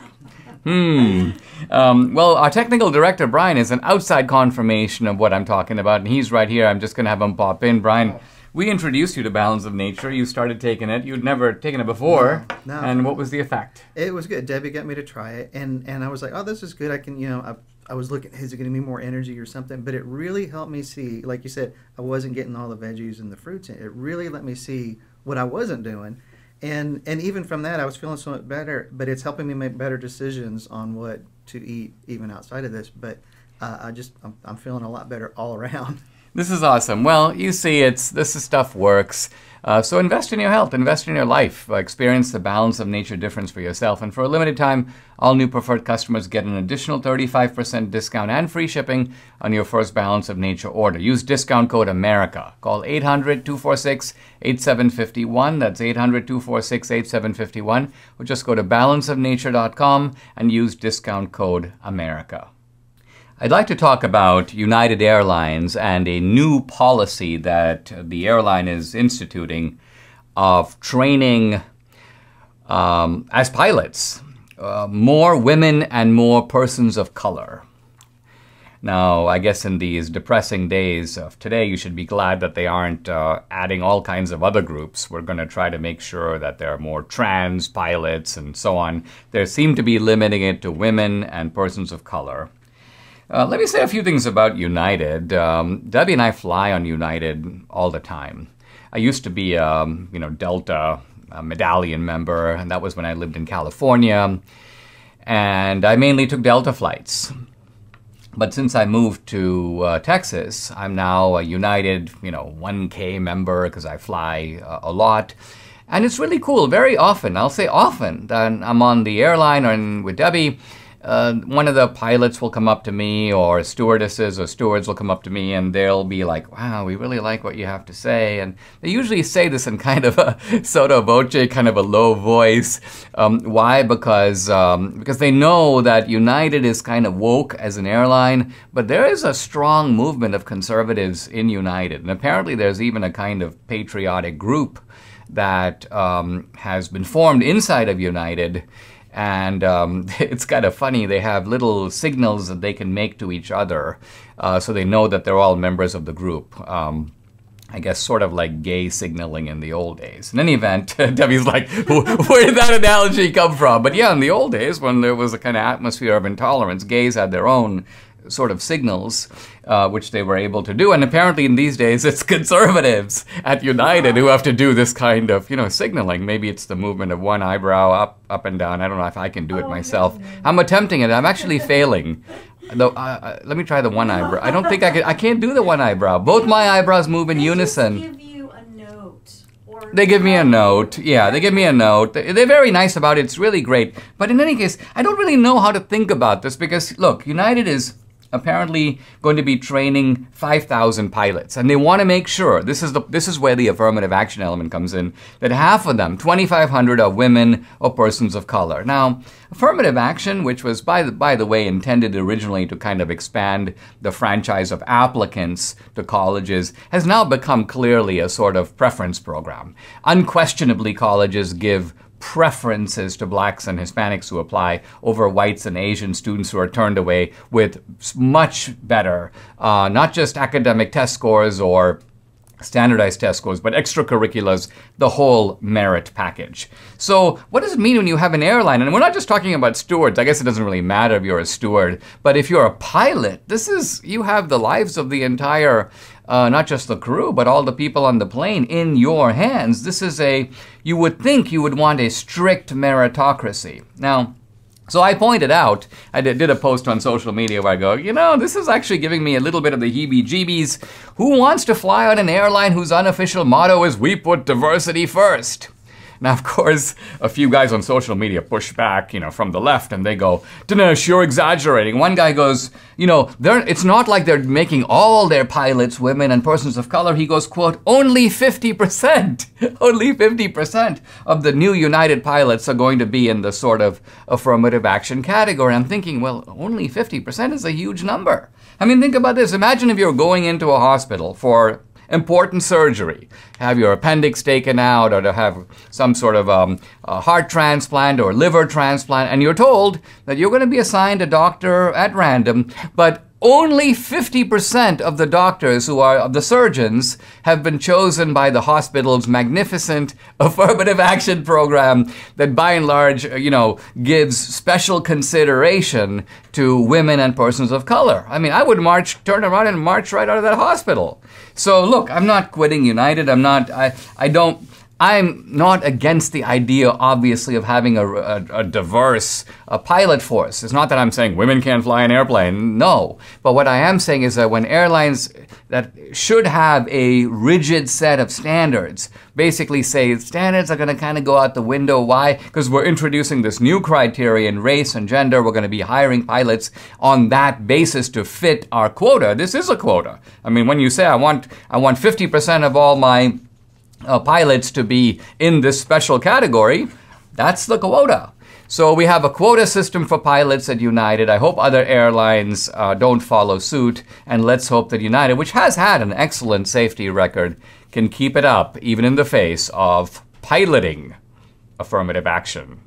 Hmm. Um, well, our technical director, Brian, is an outside confirmation of what I'm talking about, and he's right here. I'm just going to have him pop in. Brian, we introduced you to Balance of Nature. You started taking it. You'd never taken it before. No, no. And what was the effect? It was good. Debbie got me to try it, and, and I was like, oh, this is good. I can, you know, I, I was looking, is it going to be more energy or something? But it really helped me see, like you said, I wasn't getting all the veggies and the fruits in it. It really let me see what I wasn't doing. And and even from that, I was feeling so much better, but it's helping me make better decisions on what to eat, even outside of this. But uh, I just, I'm, I'm feeling a lot better all around. This is awesome. Well, you see, it's this is stuff works. Uh, so invest in your health, invest in your life, uh, experience the Balance of Nature difference for yourself. And for a limited time, all new preferred customers get an additional thirty-five percent discount and free shipping on your first Balance of Nature order. Use discount code AMERICA. Call eight hundred, two four six, eight seven five one. That's eight hundred, two four six, eight seven five one. Or just go to balance of nature dot com and use discount code AMERICA. I'd like to talk about United Airlines and a new policy that the airline is instituting of training um, as pilots, uh, more women and more persons of color. Now, I guess in these depressing days of today, you should be glad that they aren't uh, adding all kinds of other groups. We're going to try to make sure that there are more trans pilots and so on. They seem to be limiting it to women and persons of color. Uh, let me say a few things about United. Um, Debbie and I fly on United all the time. I used to be a you know, Delta a medallion member, and that was when I lived in California. And I mainly took Delta flights. But since I moved to uh, Texas, I'm now a United you know, one K member because I fly uh, a lot. And it's really cool. Very often, I'll say often, that I'm on the airline or in, with Debbie. Uh, one of the pilots will come up to me, or stewardesses or stewards will come up to me, and they'll be like, wow, we really like what you have to say. And they usually say this in kind of a sotto voce, kind of a low voice. Um, why? Because, um, because they know that United is kind of woke as an airline, but there is a strong movement of conservatives in United. And apparently there's even a kind of patriotic group that um, has been formed inside of United. And um, it's kind of funny. They have little signals that they can make to each other, uh, so they know that they're all members of the group. Um, I guess sort of like gay signaling in the old days. In any event, Debbie's like, where did that analogy come from? But yeah, in the old days, when there was a kind of atmosphere of intolerance, gays had their own sort of signals, uh, which they were able to do. And apparently in these days, it's conservatives at United who have to do this kind of, you know, signaling. Maybe it's the movement of one eyebrow up, up and down. I don't know if I can do it oh, myself. No, no. I'm attempting it. I'm actually failing. The, uh, let me try the one eyebrow. I don't think I can. I can't do the one eyebrow. Both my eyebrows move in they unison. They give you a note. Or they give me a note. Yeah, they give me a note. They're very nice about it. It's really great. But in any case, I don't really know how to think about this because, look, United is apparently going to be training five thousand pilots. And they want to make sure, this is, the, this is where the affirmative action element comes in, that half of them, twenty-five hundred, are women or persons of color. Now, affirmative action, which was, by the, by the way, intended originally to kind of expand the franchise of applicants to colleges, has now become clearly a sort of preference program. Unquestionably, colleges give preferences to blacks and Hispanics who apply over whites and Asian students who are turned away with much better, uh, not just academic test scores or standardized test scores, but extracurriculars, the whole merit package. So what does it mean when you have an airline? And we're not just talking about stewards. I guess it doesn't really matter if you're a steward, but if you're a pilot, this is, you have the lives of the entire, uh, not just the crew, but all the people on the plane in your hands. This is a, you would think you would want a strict meritocracy. Now, so I pointed out, I did a post on social media where I go, you know, this is actually giving me a little bit of the heebie-jeebies. Who wants to fly on an airline whose unofficial motto is, we put diversity first? Now, of course, a few guys on social media push back, you know, from the left, and they go, Dinesh, you're exaggerating. One guy goes, you know, it's not like they're making all their pilots women and persons of color. He goes, quote, only fifty percent. Only fifty percent of the new United pilots are going to be in the sort of affirmative action category. I'm thinking, well, only fifty percent is a huge number. I mean, think about this. Imagine if you're going into a hospital for important surgery, have your appendix taken out or to have some sort of um, a heart transplant or liver transplant, and you're told that you're going to be assigned a doctor at random, but only fifty percent of the doctors who are of the surgeons have been chosen by the hospital's magnificent affirmative action program that by and large, you know, gives special consideration to women and persons of color. I mean, I would march, turn around and march right out of that hospital. So look, I'm not quitting United. I'm not, I, I don't, I'm not against the idea, obviously, of having a, a, a diverse a pilot force. It's not that I'm saying women can't fly an airplane, no. But what I am saying is that when airlines that should have a rigid set of standards basically say standards are gonna kinda go out the window, why? Because we're introducing this new criterion, race and gender, we're gonna be hiring pilots on that basis to fit our quota. This is a quota. I mean, when you say I want, I want fifty percent of all my Uh, pilots to be in this special category, that's the quota. So we have a quota system for pilots at United. I hope other airlines uh, don't follow suit, and let's hope that United, which has had an excellent safety record, can keep it up, even in the face of piloting affirmative action.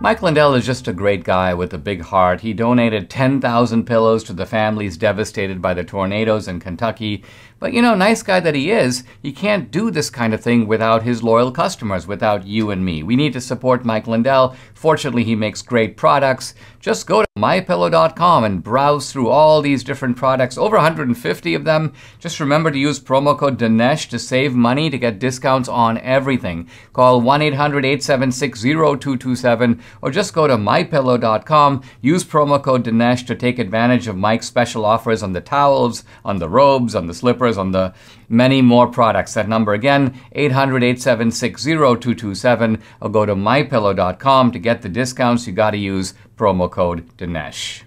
Mike Lindell is just a great guy with a big heart. He donated ten thousand pillows to the families devastated by the tornadoes in Kentucky. But you know, nice guy that he is, he can't do this kind of thing without his loyal customers, without you and me. We need to support Mike Lindell. Fortunately, he makes great products. Just go to my pillow dot com and browse through all these different products, over one hundred fifty of them. Just remember to use promo code Dinesh to save money, to get discounts on everything. Call one eight hundred, eight seven six, zero two two seven or just go to my pillow dot com. Use promo code Dinesh to take advantage of Mike's special offers on the towels, on the robes, on the slippers, on the many more products. That number again, eight hundred, eight seven six, zero two two seven, or go to my pillow dot com to get the discounts. You got to use promo code Dinesh.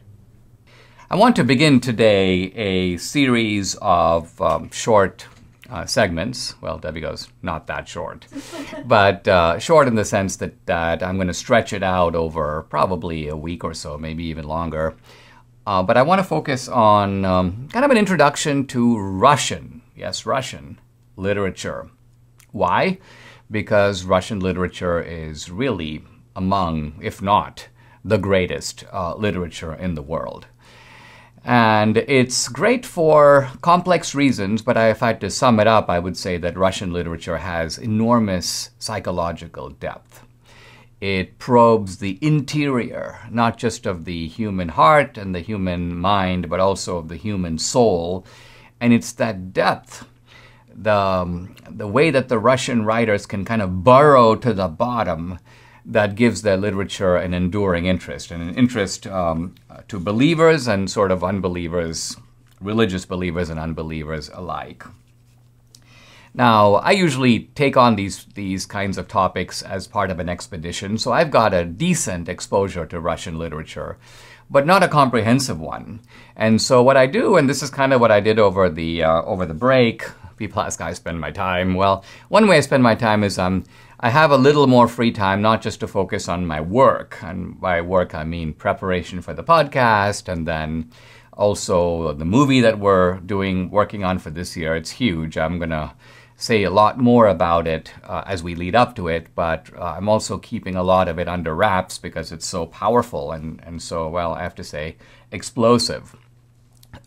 I want to begin today a series of um, short uh, segments. Well, Debbie goes, not that short, but uh, short in the sense that, that I'm going to stretch it out over probably a week or so, maybe even longer. Uh, but I want to focus on um, kind of an introduction to Russian, yes, Russian literature. Why? Because Russian literature is really among, if not, the greatest uh, literature in the world. And it's great for complex reasons, but I, if I had to sum it up, I would say that Russian literature has enormous psychological depth. It probes the interior, not just of the human heart and the human mind, but also of the human soul. And it's that depth, the, um, the way that the Russian writers can kind of burrow to the bottom, that gives their literature an enduring interest, and an interest um, to believers and sort of unbelievers, religious believers and unbelievers alike. Now, I usually take on these, these kinds of topics as part of an expedition, so I've got a decent exposure to Russian literature, but not a comprehensive one. And so what I do, and this is kind of what I did over the, uh, over the break, people ask how I spend my time. Well, one way I spend my time is um, I have a little more free time, not just to focus on my work, and by work I mean preparation for the podcast, and then also the movie that we're doing, working on for this year. It's huge. I'm gonna say a lot more about it uh, as we lead up to it, but uh, I'm also keeping a lot of it under wraps because it's so powerful and, and so, well, I have to say, explosive.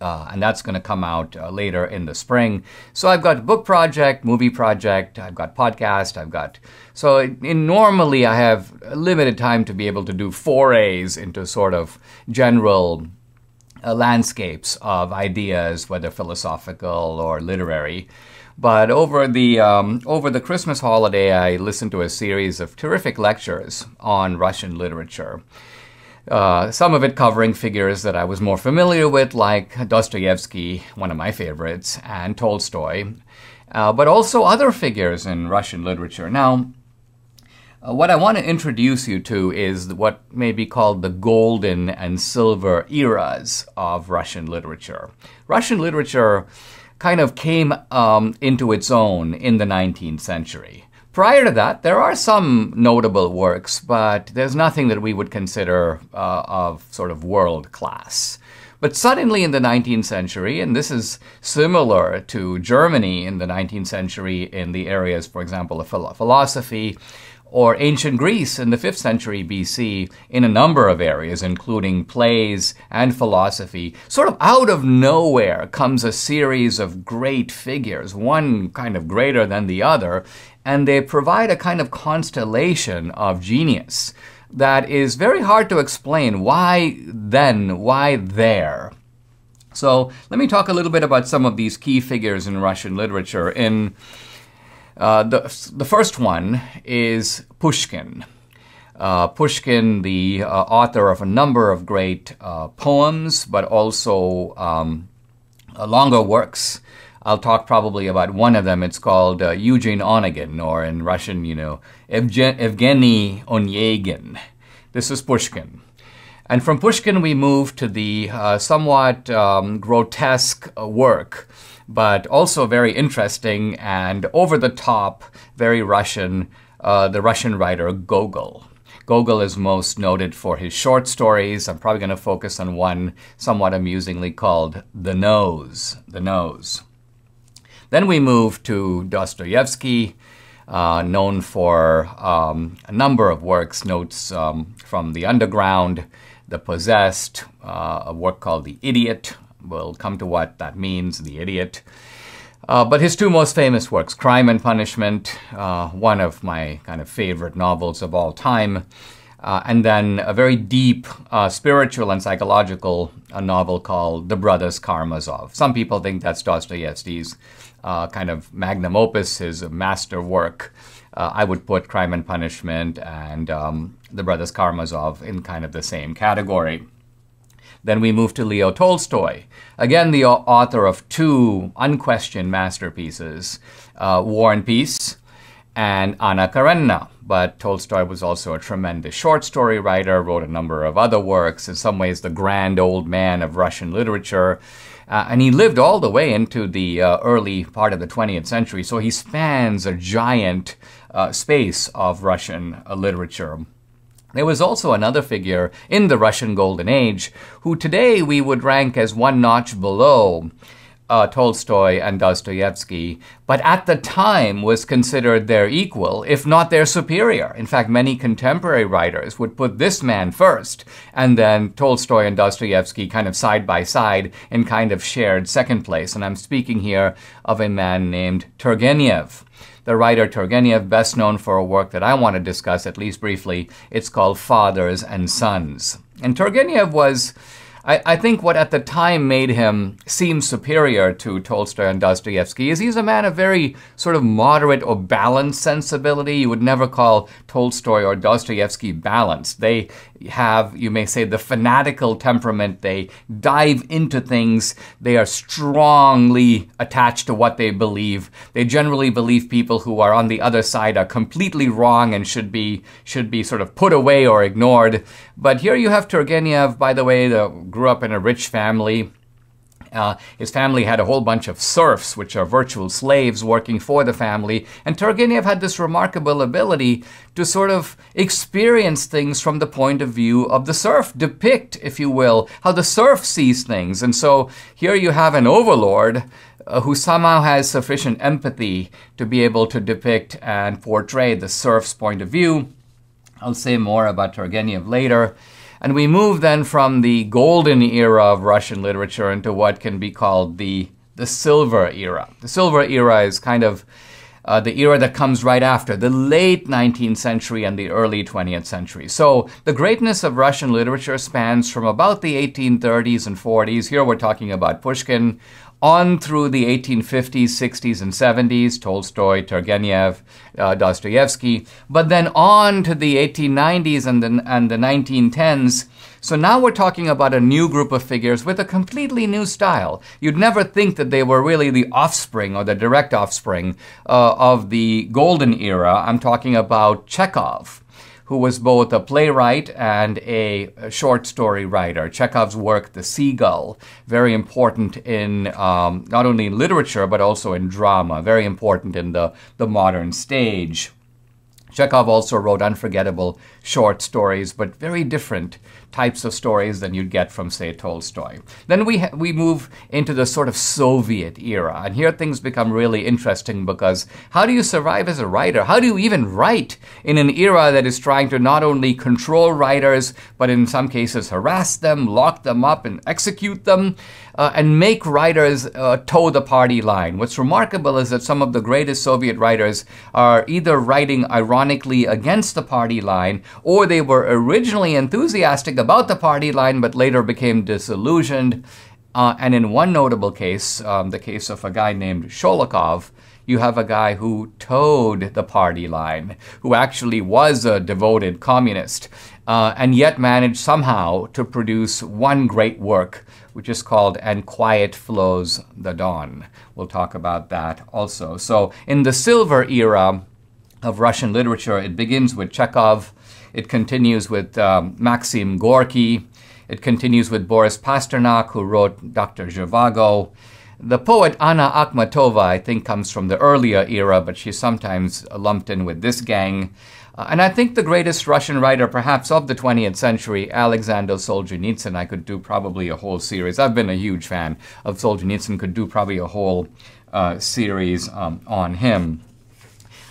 Uh, and that's gonna come out uh, later in the spring. So I've got book project, movie project, I've got podcast, I've got... So it, it normally I have limited time to be able to do forays into sort of general uh, landscapes of ideas, whether philosophical or literary. But over the, um, over the Christmas holiday, I listened to a series of terrific lectures on Russian literature. Uh, some of it covering figures that I was more familiar with, like Dostoevsky, one of my favorites, and Tolstoy, uh, but also other figures in Russian literature. Now, uh, what I want to introduce you to is what may be called the golden and silver eras of Russian literature. Russian literature kind of came um, into its own in the nineteenth century. Prior to that, there are some notable works, but there's nothing that we would consider uh, of sort of world class. But suddenly in the nineteenth century, and this is similar to Germany in the nineteenth century in the areas, for example, of philosophy, or ancient Greece in the fifth century B C in a number of areas, including plays and philosophy, sort of out of nowhere comes a series of great figures, one kind of greater than the other, and they provide a kind of constellation of genius that is very hard to explain. Why then? Why there? So let me talk a little bit about some of these key figures in Russian literature. In Uh, the, the first one is Pushkin. Uh, Pushkin, the uh, author of a number of great uh, poems, but also um, longer works. I'll talk probably about one of them. It's called uh, Evgeny Onegin, or in Russian, you know, Evgen Evgeny Onegin. This is Pushkin. And from Pushkin, we move to the uh, somewhat um, grotesque work, but also very interesting and over-the-top, very Russian, uh, the Russian writer Gogol. Gogol is most noted for his short stories. I'm probably going to focus on one somewhat amusingly called The Nose. The Nose. Then we move to Dostoevsky, uh, known for um, a number of works, notes um, from The Underground, The Possessed, uh, a work called The Idiot. We'll come to what that means, The Idiot. Uh, but his two most famous works, Crime and Punishment, uh, one of my kind of favorite novels of all time, uh, and then a very deep uh, spiritual and psychological uh, novel called The Brothers Karamazov. Some people think that's Dostoevsky's uh, kind of magnum opus, his master work. Uh, I would put Crime and Punishment and um, The Brothers Karamazov in kind of the same category. Then we move to Leo Tolstoy, again the author of two unquestioned masterpieces, uh, War and Peace and Anna Karenina. But Tolstoy was also a tremendous short story writer, wrote a number of other works, in some ways the grand old man of Russian literature. Uh, and he lived all the way into the uh, early part of the twentieth century, so he spans a giant uh, space of Russian uh, literature. There was also another figure in the Russian Golden Age who today we would rank as one notch below uh, Tolstoy and Dostoevsky, but at the time was considered their equal, if not their superior. In fact, many contemporary writers would put this man first, and then Tolstoy and Dostoevsky kind of side by side and kind of shared second place. And I'm speaking here of a man named Turgenev. The writer Turgenev, best known for a work that I want to discuss, at least briefly. It's called Fathers and Sons. And Turgenev was, I, I think what at the time made him seem superior to Tolstoy and Dostoevsky is he's a man of very sort of moderate or balanced sensibility. You would never call Tolstoy or Dostoevsky balanced. They have, you may say, the fanatical temperament. They dive into things. They are strongly attached to what they believe. They generally believe people who are on the other side are completely wrong and should be should be sort of put away or ignored. But here you have Turgenev, by the way, the, grew up in a rich family. Uh, his family had a whole bunch of serfs, which are virtual slaves working for the family. And Turgenev had this remarkable ability to sort of experience things from the point of view of the serf, depict, if you will, how the serf sees things. And so here you have an overlord uh, who somehow has sufficient empathy to be able to depict and portray the serf's point of view. I'll say more about Turgenev later. And we move then from the golden era of Russian literature into what can be called the, the silver era. The silver era is kind of uh, the era that comes right after, the late nineteenth century and the early twentieth century. So the greatness of Russian literature spans from about the eighteen thirties and forties, here we're talking about Pushkin, on through the eighteen fifties, sixties, and seventies, Tolstoy, Turgenev, uh, Dostoevsky, but then on to the eighteen nineties and the, and the nineteen tens. So now we're talking about a new group of figures with a completely new style. You'd never think that they were really the offspring or the direct offspring uh, of the golden era. I'm talking about Chekhov, who was both a playwright and a short story writer. Chekhov's work, The Seagull, very important in um, not only in literature, but also in drama, very important in the, the modern stage. Chekhov also wrote unforgettable short stories, but very different types of stories than you'd get from, say, Tolstoy. Then we, we move into the sort of Soviet era, and here things become really interesting because how do you survive as a writer? How do you even write in an era that is trying to not only control writers, but in some cases harass them, lock them up, and execute them, uh, and make writers uh, toe the party line? What's remarkable is that some of the greatest Soviet writers are either writing ironically against the party line, or they were originally enthusiastic about the party line, but later became disillusioned. Uh, and in one notable case, um, the case of a guy named Sholokov, you have a guy who towed the party line, who actually was a devoted communist, uh, and yet managed somehow to produce one great work, which is called And Quiet Flows the Dawn. We'll talk about that also. So in the silver era of Russian literature, it begins with Chekhov, it continues with um, Maxim Gorky, it continues with Boris Pasternak, who wrote Doctor Zhivago. The poet Anna Akhmatova, I think, comes from the earlier era, but she's sometimes lumped in with this gang. Uh, and I think the greatest Russian writer, perhaps, of the twentieth century, Alexander Solzhenitsyn. I could do probably a whole series. I've been a huge fan of Solzhenitsyn, could do probably a whole uh, series um, on him.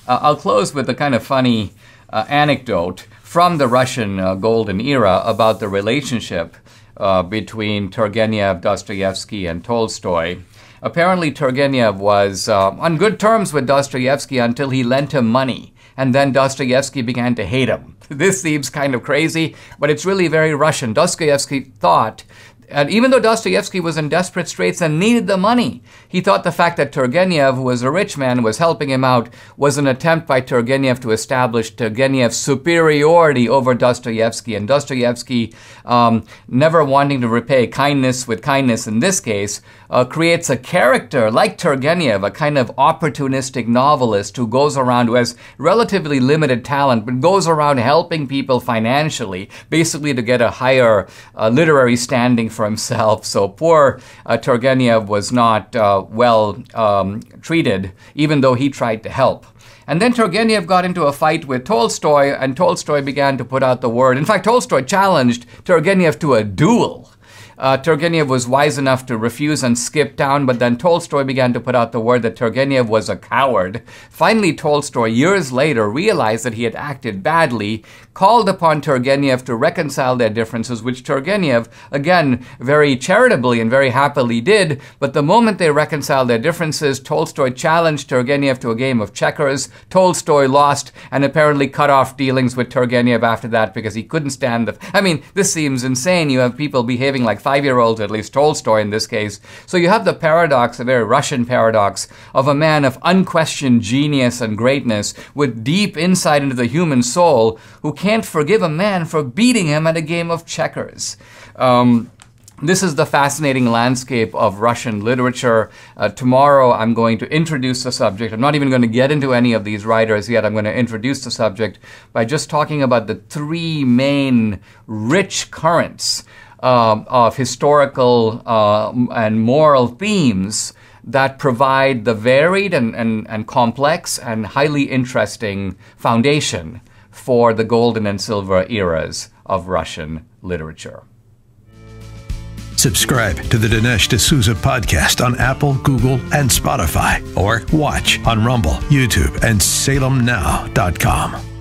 Uh, I'll close with a kind of funny uh, anecdote from the Russian uh, Golden Era about the relationship uh, between Turgenev, Dostoevsky, and Tolstoy. Apparently, Turgenev was uh, on good terms with Dostoevsky until he lent him money, and then Dostoevsky began to hate him. This seems kind of crazy, but it's really very Russian. Dostoevsky thought, and even though Dostoevsky was in desperate straits and needed the money, he thought the fact that Turgenev, who was a rich man, was helping him out was an attempt by Turgenev to establish Turgenev's superiority over Dostoevsky. And Dostoevsky, um, never wanting to repay kindness with kindness in this case, Uh, creates a character like Turgenev, a kind of opportunistic novelist who goes around, who has relatively limited talent, but goes around helping people financially, basically to get a higher uh, literary standing for himself. So poor uh, Turgenev was not uh, well um, treated, even though he tried to help. And then Turgenev got into a fight with Tolstoy, and Tolstoy began to put out the word. In fact, Tolstoy challenged Turgenev to a duel. Uh, Turgenev was wise enough to refuse and skip town, but then Tolstoy began to put out the word that Turgenev was a coward. Finally, Tolstoy, years later, realized that he had acted badly, called upon Turgenev to reconcile their differences, which Turgenev, again, very charitably and very happily did. But the moment they reconciled their differences, Tolstoy challenged Turgenev to a game of checkers. Tolstoy lost and apparently cut off dealings with Turgenev after that because he couldn't stand the... I mean, this seems insane. You have people behaving like five-year-olds, at least Tolstoy in this case. So you have the paradox, a very Russian paradox, of a man of unquestioned genius and greatness with deep insight into the human soul who can't forgive a man for beating him at a game of checkers. Um, This is the fascinating landscape of Russian literature. Uh, tomorrow I'm going to introduce the subject. I'm not even going to get into any of these writers yet. I'm going to introduce the subject by just talking about the three main rich currents Um, of historical uh, and moral themes that provide the varied and, and, and complex and highly interesting foundation for the golden and silver eras of Russian literature. Subscribe to the Dinesh D'Souza podcast on Apple, Google, and Spotify, or watch on Rumble, YouTube, and Salem Now dot com.